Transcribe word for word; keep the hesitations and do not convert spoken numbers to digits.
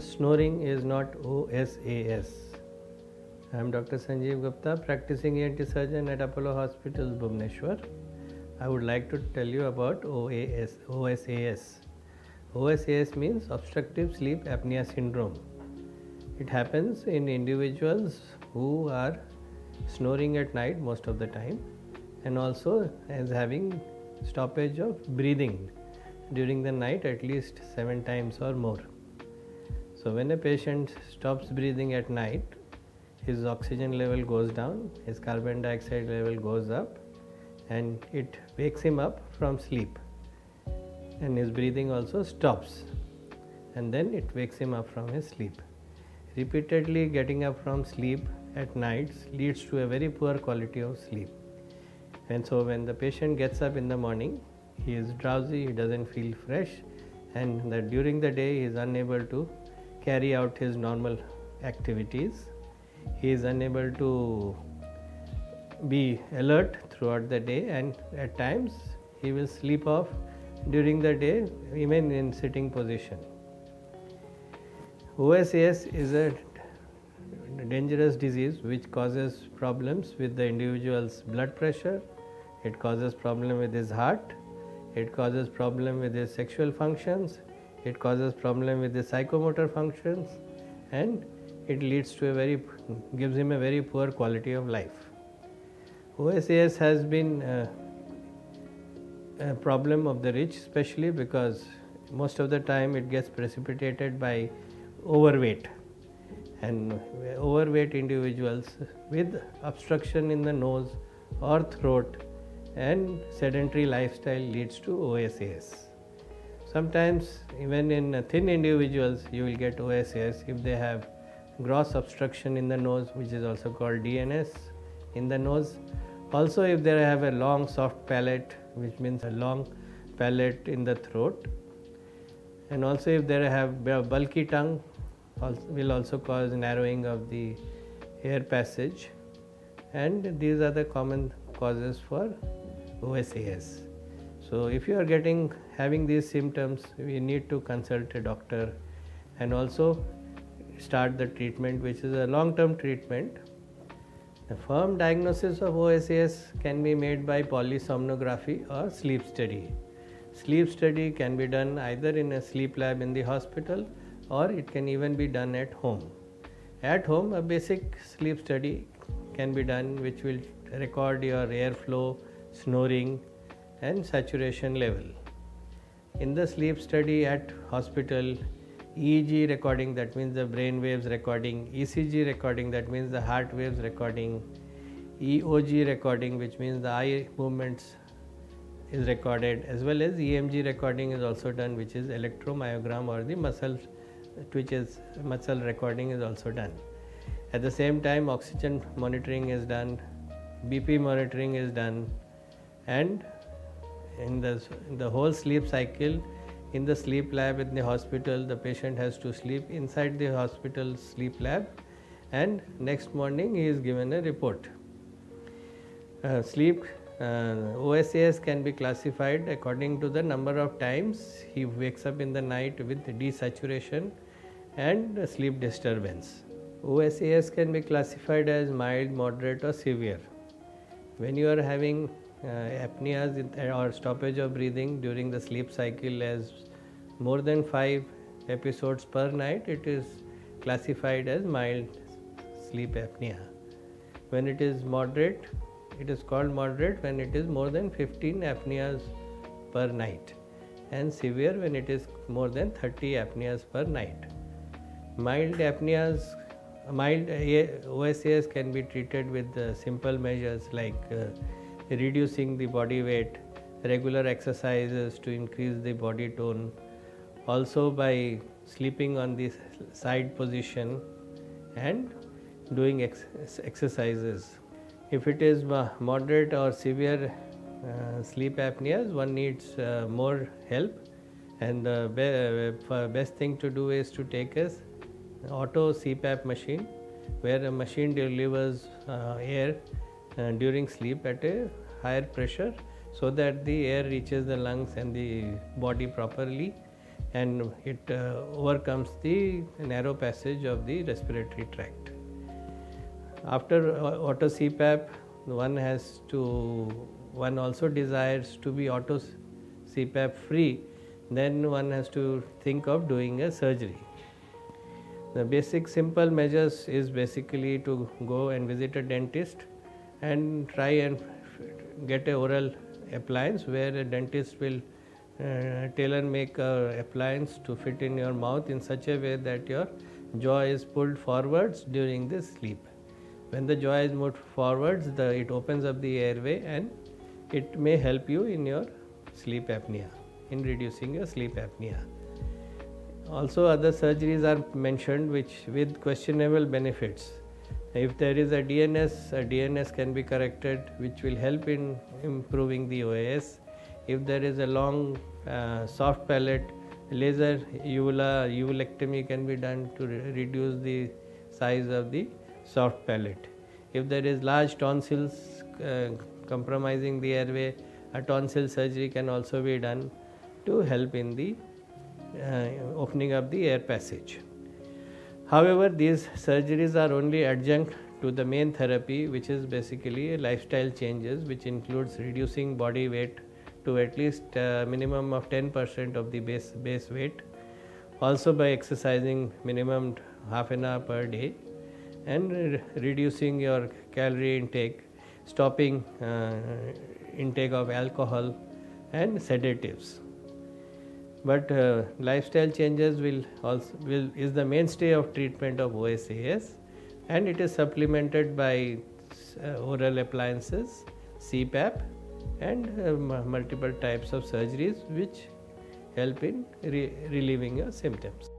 snoring is not O S A S. I am Doctor Sanjeev Gupta, practicing E N T surgeon at Apollo Hospitals Bhubaneswar. I would like to tell you about O S A S. O S A S means obstructive sleep apnea syndrome. It happens in individuals who are snoring at night most of the time, and also as having stoppage of breathing during the night at least seven times or more. So when a patient stops breathing at night, his oxygen level goes down, his carbon dioxide level goes up, and it wakes him up from sleep, and his breathing also stops, and then it wakes him up from his sleep. Repeatedly getting up from sleep at night leads to a very poor quality of sleep. And so when the patient gets up in the morning, he is drowsy, he doesn't feel fresh, and that during the day he is unable to carry out his normal activities. He is unable to be alert throughout the day, and at times he will sleep off during the day, even in sitting position. O S A S is a dangerous disease which causes problems with the individual's blood pressure. It causes problem with his heart. It causes problem with his sexual functions. It causes problem with his psychomotor functions, and it leads to a very gives him a very poor quality of life. O S A S has been a, a problem of the rich, especially because most of the time it gets precipitated by overweight, and overweight individuals with obstruction in the nose or throat and sedentary lifestyle leads to O S A S. Sometimes even in thin individuals you will get O S A S if they have gross obstruction in the nose, which is also called D N S in the nose. Also if they have a long soft palate, which means a long palate in the throat, and also if they have bulky tongue, also will also cause narrowing of the air passage, and these are the common causes for O S A S. So if you are getting having these symptoms, we need to consult a doctor and also start the treatment, which is a long-term treatment. A firm diagnosis of O S A S can be made by polysomnography or sleep study. Sleep study can be done either in a sleep lab in the hospital, or it can even be done at home. At home, a basic sleep study can be done, which will record your airflow, snoring, and saturation level. In the sleep study at hospital, E E G recording, that means the brain waves recording, E C G recording, that means the heart waves recording, E O G recording, which means the eye movements is recorded, as well as E M G recording is also done, which is electromyogram or the muscle twitches muscle recording is also done. At the same time, oxygen monitoring is done, B P monitoring is done, and in the in the whole sleep cycle, in the sleep lab in the hospital, the patient has to sleep inside the hospital sleep lab, and next morning he is given a report. Uh, sleep uh, O S A S can be classified according to the number of times he wakes up in the night with desaturation and sleep disturbance. O S A S can be classified as mild, moderate, or severe. When you are having Uh, apneas or stoppage of breathing during the sleep cycle as more than five episodes per night, it is classified as mild sleep apnea. When it is moderate, it is called moderate when it is more than fifteen apneas per night, and severe when it is more than thirty apneas per night. Mild apneas, mild O S A S can be treated with uh, simple measures like uh, reducing the body weight, regular exercises to increase the body tone, also by sleeping on the side position and doing ex exercises. If it is moderate or severe uh, sleep apneas, one needs uh, more help, and the be best thing to do is to take a auto C PAP machine, where a machine delivers uh, air Uh, during sleep at a higher pressure so that the air reaches the lungs and the body properly, and it uh, overcomes the narrow passage of the respiratory tract. After auto C PAP, one has to, one also desires to be auto C PAP free, then one has to think of doing a surgery. The basic simple measures is basically to go and visit a dentist and try and get an oral appliance where a dentist will uh, tailor make an appliance to fit in your mouth in such a way that your jaw is pulled forwards during the sleep. When the jaw is moved forwards, the, it opens up the airway and it may help you in your sleep apnea, in reducing your sleep apnea. Also, other surgeries are mentioned which with questionable benefits. If there is a D N S, a D N S can be corrected, which will help in improving the O A S. If there is a long uh, soft palate, laser uvula, uvulectomy can be done to re reduce the size of the soft palate. If there is large tonsils uh, compromising the airway, a tonsil surgery can also be done to help in the uh, opening up the air passage. However, these surgeries are only adjunct to the main therapy, which is basically lifestyle changes, which includes reducing body weight to at least a minimum of ten percent of the base, base weight, also by exercising minimum half an hour per day and re reducing your calorie intake, stopping uh, intake of alcohol and sedatives. But uh, lifestyle changes will also will is the mainstay of treatment of O S A S, and it is supplemented by uh, oral appliances, C PAP, and uh, multiple types of surgeries which help in re relieving your symptoms.